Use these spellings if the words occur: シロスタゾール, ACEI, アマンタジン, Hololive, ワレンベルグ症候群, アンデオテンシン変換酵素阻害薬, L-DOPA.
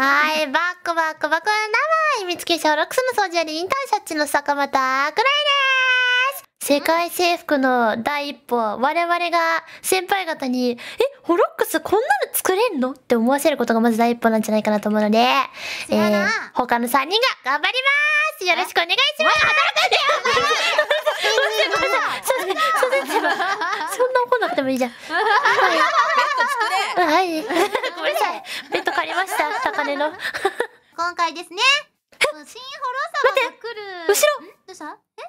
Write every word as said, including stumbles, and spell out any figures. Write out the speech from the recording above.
はい、バックバックバック生秘密結社ロックスの掃除やり忍耐シャチの坂本くらいでーす。世界征服の第一歩、我々が先輩方に、え、ホロックスこんなの作れんのって思わせることがまず第一歩なんじゃないかなと思うので、えー、他のさんにんが頑張りまーす。よろしくお願いします。働くんだよ。そんな怒んなくてもいいじゃん。はい。ごめんなさい。ベッド借りました。高値の。今回ですね。新ホロサバが来る。後ろ。どうした？え？